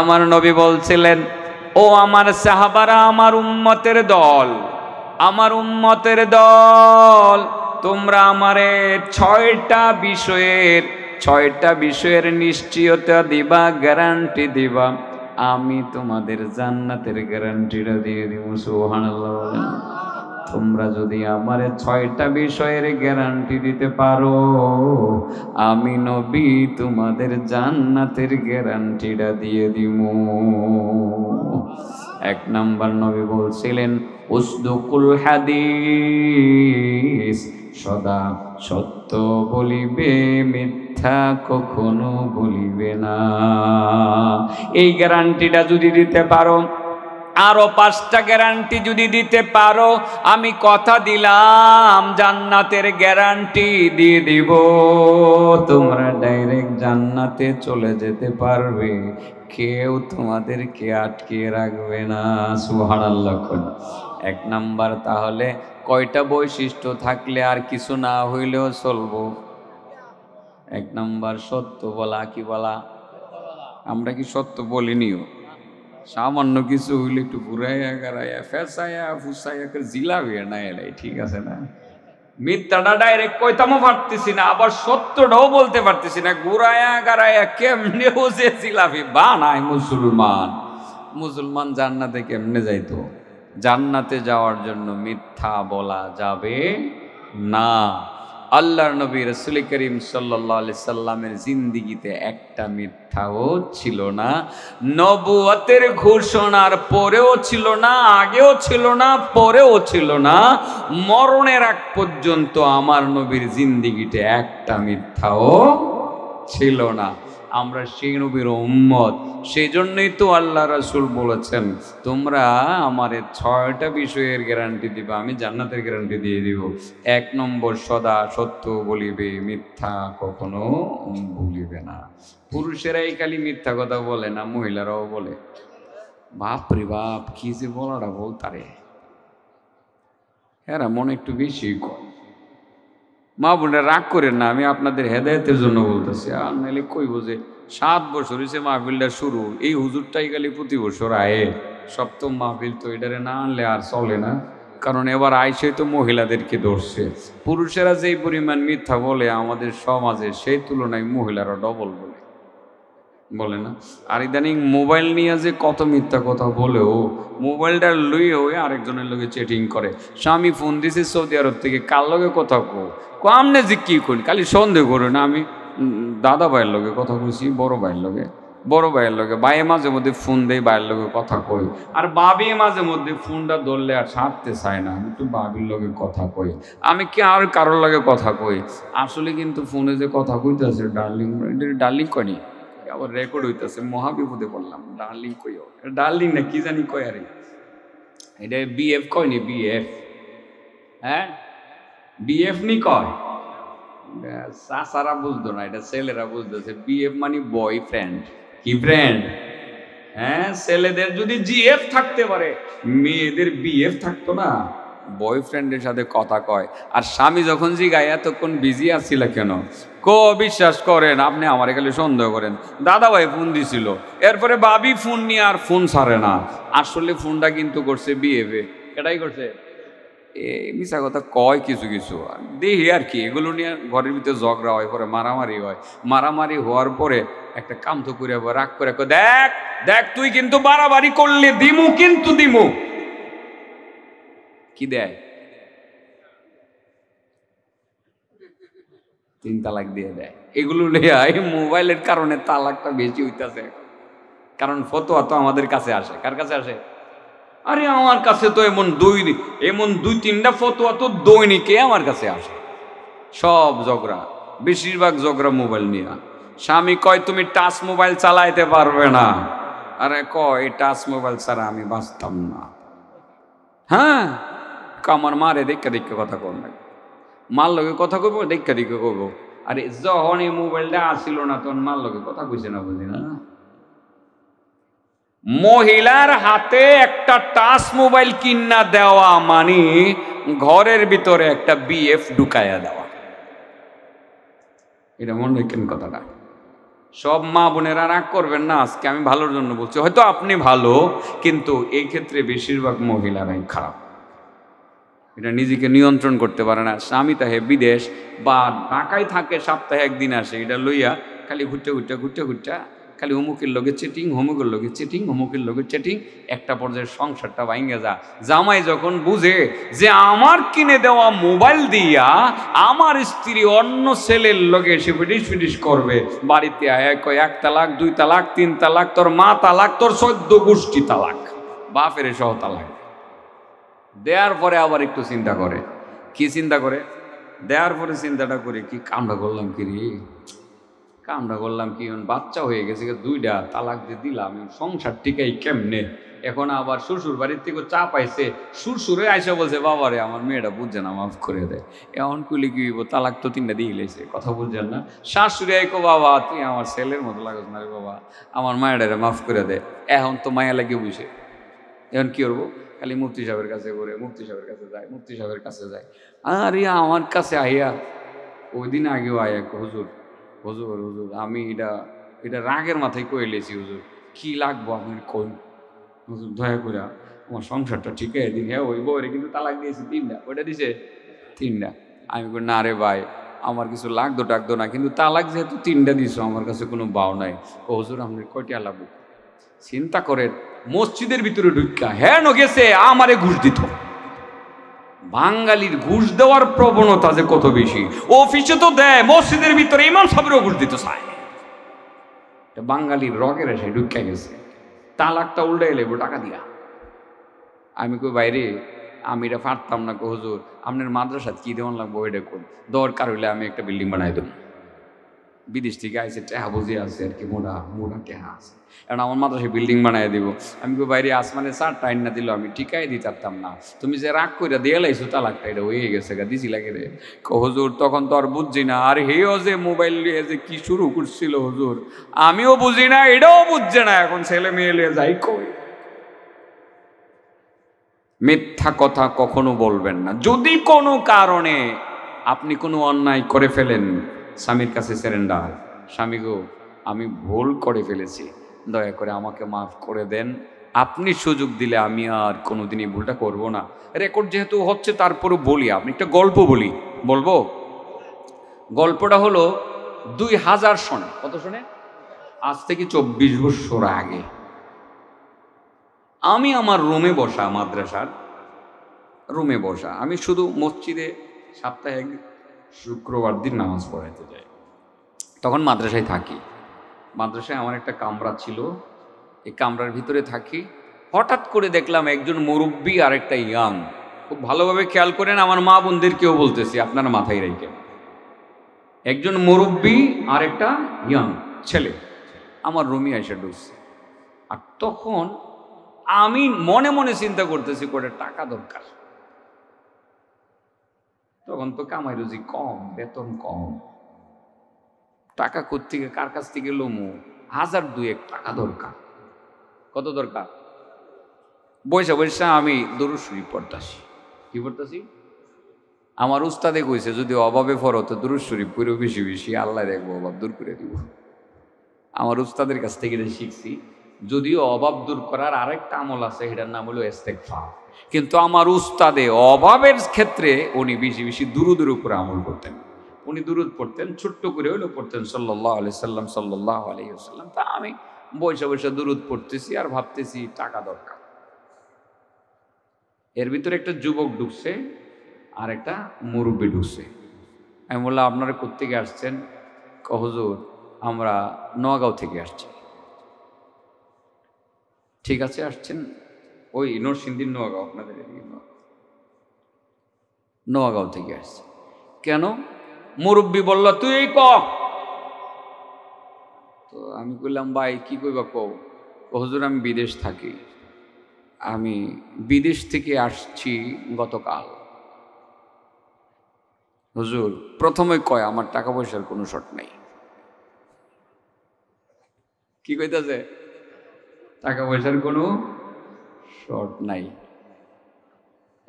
আমার নবী বলছিলেন, ও আমার সাহাবারা, আমার উম্মতের দল, আমার উম্মতের দল, তোমরা আমারে ছয়টা বিষয়ের নিশ্চয়তা দিবা, গ্যারান্টি দিবা, আমি তোমাদের জান্নাতের গ্যারান্টিটা দিয়ে দিব। সুবহানাল্লাহ। তোমরা যদি আমার ছয়টা বিষয়ের গ্যারান্টি দিতে পারো, আমি নবী তোমাদের জান্নাতের গ্যারান্টিটা দিয়ে দিব। এক নম্বর, নবী বলছিলেন, উসদুকুল হাদিস, সদা সত্য বলিবে, মিথ্যা কখনো বলিবে না। এই গ্যারান্টিটা যদি দিতে পারো, আরো পাঁচটা গ্যারান্টি যদি দিতে পারো, আমি কথা দিলাম জান্নাতের গ্যারান্টি দিয়ে দিব, তোমরা ডাইরেক্ট জান্নাতে চলে যেতে পারবে, কেউ তোমাদেরকে আটকিয়ে রাখবে না। সুবহানাল্লাহ। এক নাম্বার, তাহলে কয়টা বৈশিষ্ট্য থাকলে আর কিছু না হইলেও চলবো? এক নাম্বার, সত্য বলা। কি বলা? আমরা কি সত্য বলিনিও? সামান্য কিছু হইলে একটু ঘুরাইয়া গাড়াইয়া ফেসাইয়া ফুসাইয়া জিলা বের না এলাই, ঠিক আছে না? মিথ্যাটা ডাইরেক্ট কইতামও পারতেছি না, আবার সত্যটাও বলতে পারতেছি না, ঘুরাইয়া গাড়াইয়া কেমনেও যে জিলাপি বানায়। মুসলমান মুসলমান জান্নাতে কেমনে যাইতো? জান্নাতে যাওয়ার জন্য মিথ্যা বলা যাবে না। আল্লাহর নবী রাসূল করিম সাল্লাল্লাহু আলাইহি সাল্লামের জিন্দিগিতে একটা মিথ্যাও ছিল না, নবুয়তের ঘোষণার পরেও ছিল না, আগেও ছিল না, পরেও ছিল না, মরণের আগ পর্যন্ত আমার নবীর জিন্দিগিতে একটা মিথ্যাও ছিল না। আমরা সেই নবীর উম্মত, সেই জন্যই তো আল্লাহ রাসূল বলেছেন, তোমরা আমার ছয়টা বিষয়ের গ্যারান্টি দিবা, আমি জান্নাতের গ্যারান্টি দিয়ে দিব। এক নম্বর, সদা সত্য বলিবে, মিথ্যা কখনো বলিবে না। পুরুষেরা এই খালি মিথ্যা কথা বলে না, মহিলারাও বলে। বাপ রে বাপ, কি যে বলাটা বলতারে, হ্যাঁ মনে একটু বেশি কর। মা বোনে রাগ করেন না, আমি আপনাদের হেদায়েতের জন্য বলতেছি। আর নাহলে কইব যে 7 বছর হয়েছে মাহফিলটা শুরু, এই হুজুরটাই খালি প্রতি বছর আয়ে, সপ্তম মাহফিল, তো এটারে না আনলে আর চলে না। কারণ এবার আইসে তো মহিলাদেরকে ধরছে। পুরুষেরা যেই পরিমাণ মিথ্যা বলে আমাদের সমাজে, সেই তুলনায় মহিলারা ডবল বলে, বলে না? আর ইদানিং মোবাইল নিয়ে যে কত মিথ্যা কথা বলেও, মোবাইলটা লইয়ে হয়ে আরেকজনের লোকে চেটিং করে। স্বামী ফোন দিছে সৌদি আরব থেকে, কার লোকে কথা কো? আমনে যে কী করি, খালি সন্দেহ করে না। আমি দাদা ভাইয়ের লোকে কথা কইছি, বড় ভাইয়ের লোকে ভাইয়ে মাঝে মধ্যে ফোন দেয়, ভাইয়ের লোকে কথা কই। আর ভাবি মাঝে মধ্যে ফোনটা ধরলে আর ছাড়তে চায় না, আমি একটু ভাবির লোকে কথা কই, আমি কি আর কারোর লোকে কথা কই? আসলে কিন্তু ফোনে যে কথা কইতেছে ডার্লিং কয়নি, আবার রেকর্ড হইতেছে, মহা বিপদে পড়লাম। ডার্লিং কই, ডার্লিং না কি জানি কয়, আরে এটা বিএফ কয়নি, বিএফ, হ্যাঁ বিএফ নি কয়, চাচারা বুঝতো না, এটা ছেলেরা বুঝতেছে। বিএফ মানে বয়ফ্রেন্ড, কি ফ্রেন্ড? হ্যাঁ, ছেলেদের যদি জিএফ থাকতে পারে, মেয়েদের বিএফ থাকতো না, বয়ফ্রেন্ডের সাথে কথা কয়। আর স্বামী যখন জিগায় এতক্ষণ বিজি আসছিল কেন, কো বিশ্বাস করেন আপনি আমার এখানে সন্দেহ করেন, দাদা ভাই ফোন দিছিল, এরপরে ভাবি ফোন নিয়ে আর ফোন ছাড়ে না। আসলে ফোনটা কিন্তু করছে বিএফে, এটাই করছে। এই মিশা কথা কয় কিছু কিছু, দেখি আর কি, এগুলো নিয়ে ঘরের ভিতরে ঝগড়া হয়, পরে মারামারি হয়। মারামারি হওয়ার পরে একটা কাম তো করে রাগ করে, দেখ দেখ তুই কিন্তু বাড়াবাড়ি করলে দিমু, কিন্তু দিমু। কি দেয়? 3 তালাক দিয়ে দেয়। এগুলো লেয় মোবাইলের কারণে তালাকটা বেশি হইতাছে। কারণ ফতোয়া তো আমাদের কাছে আসে, কার কাছে আসে? আরে আমার কাছে তো এমন দুই তিনটা ফতোয়া তো দৈনিকে আমার কাছে আসে। সব ঝগড়া, বেশিরভাগ ঝগড়া মোবাইল নিয়ে। স্বামী কয় তুমি টাচ মোবাইল চালাইতে পারবে না, আরে কয় এই টাচ মোবাইল ছাড়া আমি বাঁচতাম না। হ্যাঁ, আমার মারে দেখা দেখা কথা কর না, মার লগে কথা কইব দেখা দেখা কইব। আরে যখন এই মোবাইলটা আসিল না তখন মার লগে কথা কইছে না, বুঝি না? মহিলার হাতে একটা টাচ মোবাইল কিনা দেওয়া মানে ঘরের ভিতরে একটা বিএফ ঢুকাইয়া দেওয়া। এটা মনে রাখেন কথাটা। সব মা বোনেরা রাগ করবেন না, আজকে আমি ভালোর জন্য বলছি, হয়তো আপনি ভালো, কিন্তু এই ক্ষেত্রে বেশিরভাগ মহিলারাই খারাপ। এটা নিজেকে নিয়ন্ত্রণ করতে পারে না। স্বামী তাহে বিদেশ বা ঢাকায় থাকে, সপ্তাহে একদিন আসে, এটা লইয়া খালি ঘুরতে খালি অমুকের লগে চিটিং, অমুকের লগে চিটিং, অমুকের লগে চিটিং, একটা পর্যায়ে সংসারটা ভাঙে যা। জামাই যখন বুঝে যে আমার কিনে দেওয়া মোবাইল দিয়া আমার স্ত্রী অন্য ছেলের লগে এসে ফিটিস ফিটিস করবে, বাড়িতে আয় কয় এক তালাক, দুই তালাক, তিন তালাক, তোর মা তালাক, তোর 14 গোষ্ঠী তালাক, বাপের সহ তালাক। দেওয়ার পরে আবার একটু চিন্তা করে, কি চিন্তা করে? দেওয়ার পরে চিন্তাটা করে কি কামটা করলাম কি রে, কামটা করলাম কি, বাচ্চা হয়ে গেছে, দুইটা তালাক দিয়ে দিলাম, সংসার টিকাই কেমনে? এখন আবার শ্বশুর বাড়ির থেকে চাপ আইছে, শ্বশুরে আইসা বলছে বাবা রে আমার মেয়েটা বুঝছে না, মাফ করে দেয়। এখন কুলি কি তালাক তো 3টা দিয়ে লেছে, কথা বুঝছেন না। শাশুড়ি আইকো বাবা তুই আমার ছেলের মতো লাগছ না রে বাবা, আমার মায়েরা মাফ করে দেয়। এখন তো মায়া লাগে বুঝে, এখন কি করবো? খালি মুফতি সাহেবের কাছে ঘুরে, মুফতি সাহেবের কাছে যায়, মুফতি সাহেবের কাছে যায়। আর ইয়া আমার কাছে আইয়া ওই দিন আগেও আয়া, হুজুর হুজুর হুজুর আমি এটা রাগের মাথায় কয়ে লেছি হুজুর, কি লাগবো আপনার কোন হুজুর, দয়া করে আমার সংসারটা ঠিকই দিন। হ্যাঁ ওই বউরে কিন্তু তালাক দিয়েছি 3টা, ওইটা দিছে 3টা। আমি বলি না রে ভাই আমার কিছু লাগতো টাকতো না, কিন্তু তালাক যেহেতু 3টা দিছো আমার কাছে কোনো বাও নাই। ও হুজুর আপনার কয়টা লাগবো? চিন্তা করেন, মসজিদের ভিতরে ঢুকা হ্যাঁ গেছে আমারে ঘুষ দিত। বাঙালির ঘুষ দেওয়ার প্রবণতা যে কত বেশি, অফিসে তো দেয়, মসজিদের ভিতরে ইমাম সাহেবেরও ঘুষ দিত। চাই বাঙালির রগের এসে ঢুকা গেছে। তালাকটা উল্টে লেবো টাকা দিয়া। আমি কই বাইরে আমি এটা পারতাম না। কো হুজুর আপনার মাদ্রাসাত কি দেওয়ান লাগবো এটা কোন, দরকার হইলে আমি একটা বিল্ডিং বানাই দেব। বিদেশ থেকে আইসে টেহা বুঝে আছে আর কি, মোড়া মোড়া টেহা আছে, এখন আমার মাদ্রাসায় বিল্ডিং বানাই দেবো। আমি কই বাইরে আসমানে 4টা আইন না দিল আমি টিকাই দিতে পারতাম না, তুমি যে রাগ করে দিয়ে লাইছো তালাকটা এটা হয়ে গেছে গা দিছি লাগে রে। হুজুর তখন তো আর বুঝছি না, আর হেও যে মোবাইল নিয়ে যে কি শুরু করছিল হুজুর আমিও বুঝি না, এটাও বুঝছে না, এখন ছেলে মেয়ে নিয়ে যাই কই। মিথ্যা কথা কখনো বলবেন না। যদি কোনো কারণে আপনি কোনো অন্যায় করে ফেলেন, স্বামীর কাছে সারেন্ডার, স্বামী গো আমি ভুল করে ফেলেছি, দয়া করে আমাকে মাফ করে দেন, আপনি সুযোগ দিলে আমি আর কোনোদিনই ভুলটা করব না। রেকর্ড যেহেতু হচ্ছে তারপরও বলি, আপনি একটা গল্প বলি, বলবো? গল্পটা হলো 2000 সনে, কত সনে, আজ থেকে 24 বছর আগে আমি আমার রুমে বসা, মাদ্রাসার রুমে বসা, আমি শুধু মসজিদে সপ্তাহে একদিন শুক্রবার দিন নামাজ পড়াইতে যাই, তখন মাদ্রাসায় থাকি। মাদ্রাসায় আমার একটা কামরা ছিল, এই কামরার ভিতরে থাকি। হঠাৎ করে দেখলাম একজন মুরব্বী আর একটা ইয়াং, খুব ভালোভাবে খেয়াল করেন, আমার মা বোনদেরকেও বলতেছি আপনারা মাথায় রাখেন, একজন মুরব্বী আর একটা ইয়াং ছেলে আমার রুমে এসে ঢুকছে। আর তখন আমি মনে মনে চিন্তা করতেছি কটা টাকা দরকার, তখন তো কামাই রুজি কম, বেতন কম, টাকা কোত্থেকে কার কাছ থেকে লমু, 1000-2 টাকা দরকার। কত দরকার? বৈশা বৈশা আমি দরুদ শরীফ পড়তাছি। কি পড়তাছি? আমার উস্তাদে কইছে যদি অভাবে পড়ো তো দরুদ শরীফ পড়ো বেশি বেশি, আল্লাহ দেখবো অভাব দূর করে দিব। আমার উস্তাদের কাছ থেকে এটা শিখছি। যদিও অভাব দূর করার আরেকটা আমল আছে, এটার নাম হলো ইস্তেগফার, কিন্তু আমার উস্তাদে অভাবের ক্ষেত্রে উনি বেশি বেশি দুরুদের উপরে আমল করতেন। উনি দুরুদ পড়তেন, ছোট্ট করে হইলেও পড়তেন, সাল্লাল্লাহু আলাইহি সাল্লাম, সাল্লাল্লাহু আলাইহি সাল্লাম। তা আমি বৈশা বৈশা দুরুদ পড়তেছি আর ভাবতেছি টাকা দরকার। এর ভিতরে একটা যুবক ঢুকছে আর একটা মুরব্বী ঢুকছে। আমি বললাম আপনারা কোত্থেকে আসছেন? কয় হুজুর আমরা নওগাঁও থেকে আসছি। ঠিক আছে আসছেন, ওই নরসিংদীর নোয়াগাঁও, আপনাদের নোয়াগাঁও থেকে আসছে কেন? মুরব্বী বলল তুই এই ক। তো আমি বললাম ভাই কি কইবা কও। হুজুর আমি বিদেশ থাকি, আমি বিদেশ থেকে আসছি গতকাল। হুজুর প্রথমে কয় আমার টাকা পয়সার কোনো শর্ট নেই। কি কইতাছে? টাকা পয়সার কোনো শর্ট নাই।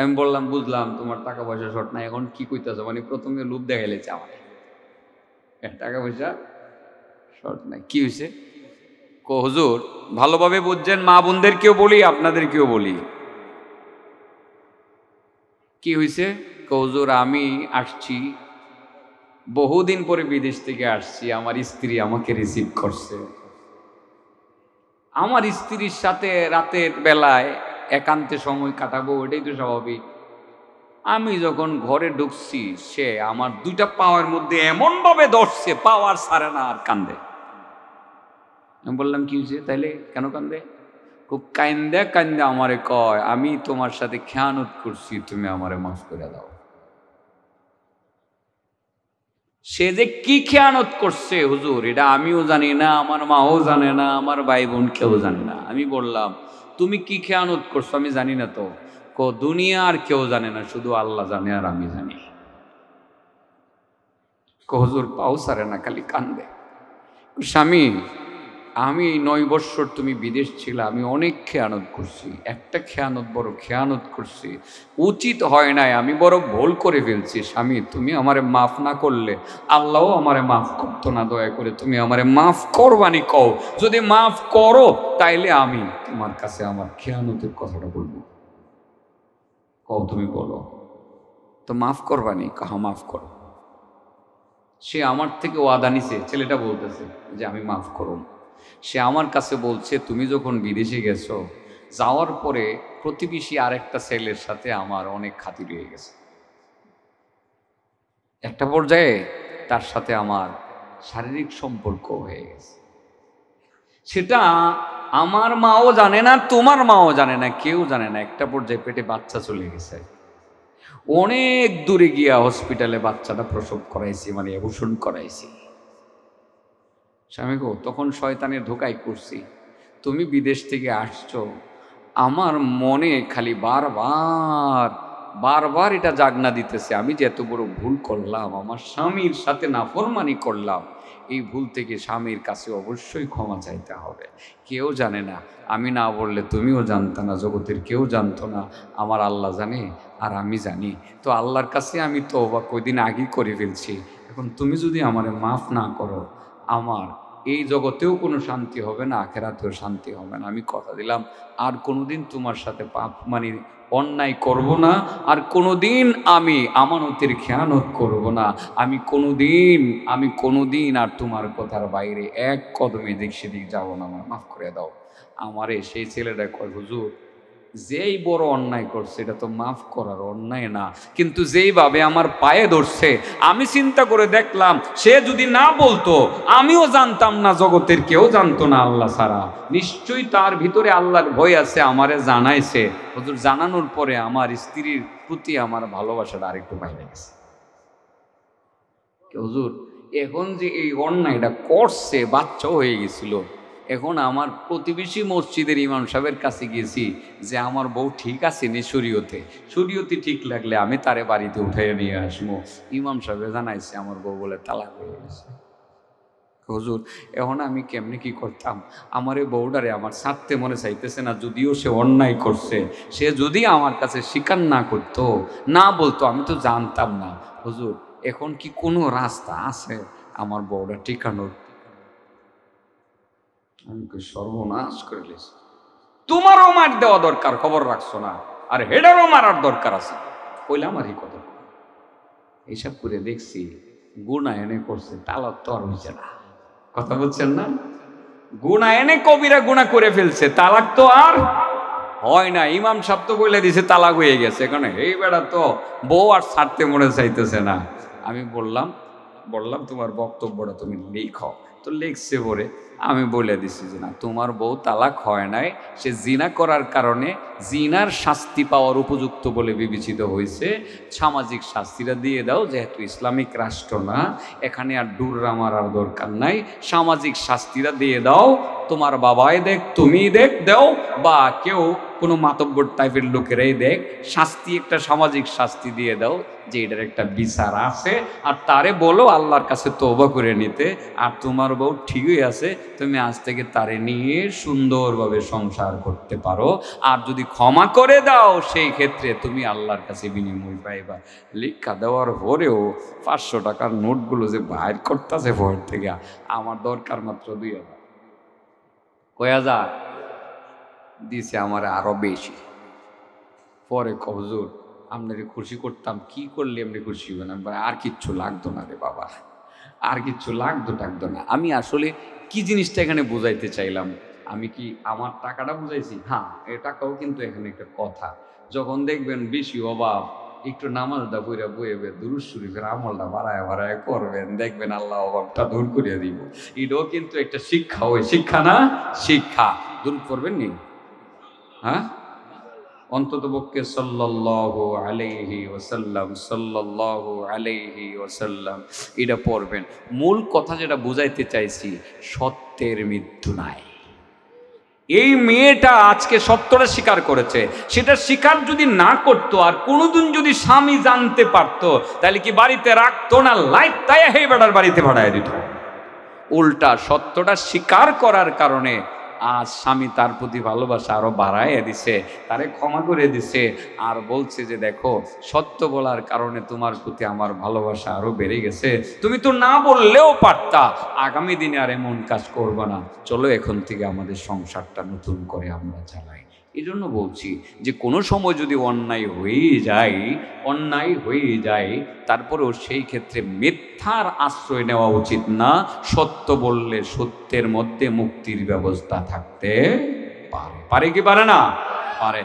আমি বললাম বুঝলাম তোমার টাকা পয়সা শর্ট নাই, এখন কি কইতেছো? মানে প্রথমে লোভ দেখাইলেছে আমার টাকা পয়সা শর্ট নাই। কি হয়েছে? হুজুর ভালোভাবে বুঝছেন, মা বোনদেরকেও বলি আপনাদেরকেও বলি। কি হয়েছে? হুজুর আমি আসছি, বহুদিন পরে বিদেশ থেকে আসছি, আমার স্ত্রী আমাকে রিসিভ করছে। আমার স্ত্রীর সাথে রাতের বেলায় একান্তে সময় কাটাবো, এটাই তো স্বাভাবিক। আমি যখন ঘরে ঢুকছি, সে আমার দুইটা পাওয়ার মধ্যে এমন ভাবে ধরছে, পাওয়ার ছাড়ে না আর কান্দে। আমি বললাম কি হয়েছে, তাইলে কেন কান্দে? খুব কান্দে কান্দে আমারে কয়, আমি তোমার সাথে খেয়ানত করছি, তুমি আমারে মাফ করে দাও। সে যে কি খেয়ানত করছে হুজুর, এটা আমিও জানি না, আমার মাও জানে না, আমার ভাই বোন কেউ জানে না। আমি বললাম তুমি কি খেয়ানত করছো? আমি জানি না তো। দুনিয়া আর কেউ জানে না, শুধু আল্লাহ জানে আর আমি জানি। হুজুর পাও সারে না, খালি কান্দে। স্বামী, আমি 9 বছর তুমি বিদেশ ছিলাম, আমি অনেক খেয়ানত করছি, একটা খেয়ানত বড় খেয়ানত করছি, উচিত হয় নাই, আমি বড় ভুল করে ফেলছি। স্বামী, তুমি আমারে মাফ না করলে আল্লাহও আমারে মাফ করতো না, দয়া করে তুমি আমারে মাফ করবানি কও, যদি মাফ করো তাইলে আমি তোমার কাছে আমার খেয়ানতের কথাটা বলবো, কও তুমি বলো তো, মাফ করবানি? কাহা মাফ করো। সে আমার থেকে ওয়াদা নিছে, ছেলেটা বলতেছে যে আমি মাফ করো। সে আমার কাছে বলছে তুমি যখন বিদেশে গেছো, যাওয়ার পরে প্রতিবেশী আরেকটা ছেলের সাথে আমার অনেক খাতির হয়ে গেছে, একটা পর্যায়ে তার সাথে আমার শারীরিক সম্পর্ক হয়ে গেছে, সেটা আমার মাও জানে না, তোমার মাও জানে না, কেউ জানে না। একটা পর্যায়ে পেটে বাচ্চা চলে গেছে, অনেক দূরে গিয়া হসপিটালে বাচ্চাটা প্রসব করাইছি, মানে অ্যাবর্শন করাইছি। স্বামী গো, তখন শয়তানের ধোকায় করছি, তুমি বিদেশ থেকে আসছো, আমার মনে খালি বারবার বারবার এটা জাগনা দিতেছে, আমি যে এত বড় ভুল করলাম, আমার স্বামীর সাথে নাফরমানি করলাম, এই ভুল থেকে স্বামীর কাছে অবশ্যই ক্ষমা চাইতে হবে। কেউ জানে না, আমি না বললে তুমিও জানতে না, জগতের কেউ জানতো না, আমার আল্লাহ জানে আর আমি জানি। তো আল্লাহর কাছে আমি তওবা কয়দিন আগেই করে ফেলছি, এখন তুমি যদি আমারে মাফ না করো, আমার এই জগতেও কোনো শান্তি হবে না, আখেরাতেও শান্তি হবে না। আমি কথা দিলাম আর কোনোদিন তোমার সাথে পাপ মানে অন্যায় করব না, আর কোনোদিন আমি আমানতের খেয়ানত করব না, আমি কোনোদিন আর তোমার কথার বাইরে এক কদম এদিক সেদিক যাবো না, আমার মাফ করে দাও। আমারে সেই ছেলেটা কয়, হুজুর যেই বড় অন্যায় করছে এটা তো মাফ করার অন্যায় না, কিন্তু যেইভাবে আমার পায়ে ধরছে, আমি চিন্তা করে দেখলাম সে যদি না বলতো, আমিও জানতাম না, জগতের কেউ জানতো না আল্লাহ ছাড়া, নিশ্চয়ই তার ভিতরে আল্লাহর ভয় আছে, আমারে জানাইছে। হুজুর জানানোর পরে আমার স্ত্রীর প্রতি আমার ভালোবাসাটা আরেকটু বাইরে গেছে। হুজুর এখন যে এই অন্যায়টা করছে, বাচ্চা হয়ে গেছিল, এখন আমার প্রতিবেশী মসজিদের ইমাম সাহেবের কাছে গেছি যে আমার বউ ঠিক আছে নি, শরীয়তে ঠিক লাগলে আমি তারে বাড়িতে উঠাইয়া নিয়ে আসবো। ইমাম সাহেবে জানাইছে আমার বউ বলে তালাক হয়ে গেছে। হুজুর এখন আমি কেমনে কি করতাম? আমার এই বউডারে আমার ছাড়তে মনে চাইতেছে না, যদিও সে অন্যায় করছে, সে যদি আমার কাছে স্বীকার না করতো, না বলতো, আমি তো জানতাম না। হুজুর এখন কি কোনো রাস্তা আছে আমার বউডা ঠিকানোর? আমি সর্বনাশ করে লেছি, তোমারও মার দেওয়া দরকার, খবর রাখছো না, আর হেডারও মারার দরকার আছে, কইলে আমার এই কথা। এইসব করে দেখছি গুণা এনে করছে, তালাক তো আর হইছে না, কথা বলছেন না, গুণা এনে কবিরা গুণা করে ফেলছে, তালাক তো আর হয় না। ইমাম সাহেব তো বলে দিছে তালাক হয়ে গেছে, কারণ এই বেড়া তো বউ আর ছাড়তে মনে চাইতেছে না। আমি বললাম তোমার বক্তব্যটা তুমি লিখো, তো লিখছে পরে আমি বলে দিছি যে না, তোমার বউ তালাক হয় নাই, সে জিনা করার কারণে জিনার শাস্তি পাওয়ার উপযুক্ত বলে বিবেচিত হয়েছে, সামাজিক শাস্তিটা দিয়ে দাও, যেহেতু ইসলামিক রাষ্ট্র না, এখানে আর ডুররা মারার দরকার নাই, সামাজিক শাস্তিটা দিয়ে দাও, তোমার বাবাই দেখ, তুমি দেখ, দাও, বা কেউ কোনো মাতব্বর টাইপের লোকেরাই দেখ, শাস্তি একটা সামাজিক শাস্তি দিয়ে দাও যে এটার একটা বিচার আছে, আর তারে বলো আল্লাহর কাছে তওবা করে নিতে, আর তোমার বউ ঠিকই আছে, তুমি আজ থেকে তারে নিয়ে সুন্দরভাবে সংসার করতে পারো। আর যদি ক্ষমা করে দাও সেই ক্ষেত্রে তুমি আল্লাহর কাছে বিনিময় পাইবা। লিখা দেওয়ার পরেও 500 টাকার নোটগুলো যে বাইর করতেছে ভর থেকে, আমার দরকার মাত্র 2000 দিছে আমার আরো বেশি। পরে কবজোর আপনাকে খুশি করতাম, কি করলে আপনি খুশি হবেন? আর কিচ্ছু লাগতো না রে বাবা, আর কিচ্ছু লাগতো না। আমি আসলে কি জিনিসটা এখানে বোঝাইতে চাইলাম, আমি কি আমার টাকাটা বুঝাইছি? হ্যাঁ, এই টাকাও কিন্তু এখানে একটা কথা। যখন দেখবেন বেশি অভাব, একটু নামাজটা বইরা বইবে, দুরুদ শরীফের আমলটা বাড়ায় বাড়ায় করবেন, দেখবেন আল্লাহ অভাবটা দূর করিয়া দিব। এটাও কিন্তু একটা শিক্ষা, ওই শিক্ষা না, শিক্ষা দূর করবেন নি। হ্যাঁ, অন্ততপক্ষে সাল্লাল্লাহু আলাইহি ওয়াসাল্লাম, সাল্লাল্লাহু আলাইহি ওয়াসাল্লাম, এটা পড়বেন। মূল কথা যেটা বোঝাইতে চাইছি, সত্যের মৃত্যু নাই। এই মেয়েটা আজকে সত্যটা স্বীকার করেছে, সেটা স্বীকার যদি না করতো আর কোনোদিন যদি স্বামী জানতে পারতো, তাহলে কি বাড়িতে রাখতো না, লাইফ তাই হে বেটার বাড়িতে ভাড়ায় দিত। উল্টা সত্যটা স্বীকার করার কারণে আজ স্বামী তার প্রতি ভালোবাসা আরো বাড়াইয়া দিছে, তারে ক্ষমা করে দিছে, আর বলছে যে দেখো সত্য বলার কারণে তোমার প্রতি আমার ভালোবাসা আরো বেড়ে গেছে, তুমি তো না বললেও পারতা, আগামী দিনে আর এমন কাজ করবে না, চলো এখন থেকে আমাদের সংসারটা নতুন করে আমরা চালাই। এই জন্য বলছি যে কোনো সময় যদি অন্যায় হয়ে যায় তারপরেও সেই ক্ষেত্রে মিথ্যার আশ্রয় নেওয়া উচিত না। সত্য বললে সত্যের মধ্যে মুক্তির ব্যবস্থা থাকতে পারে, পারে কি পারে না? পারে।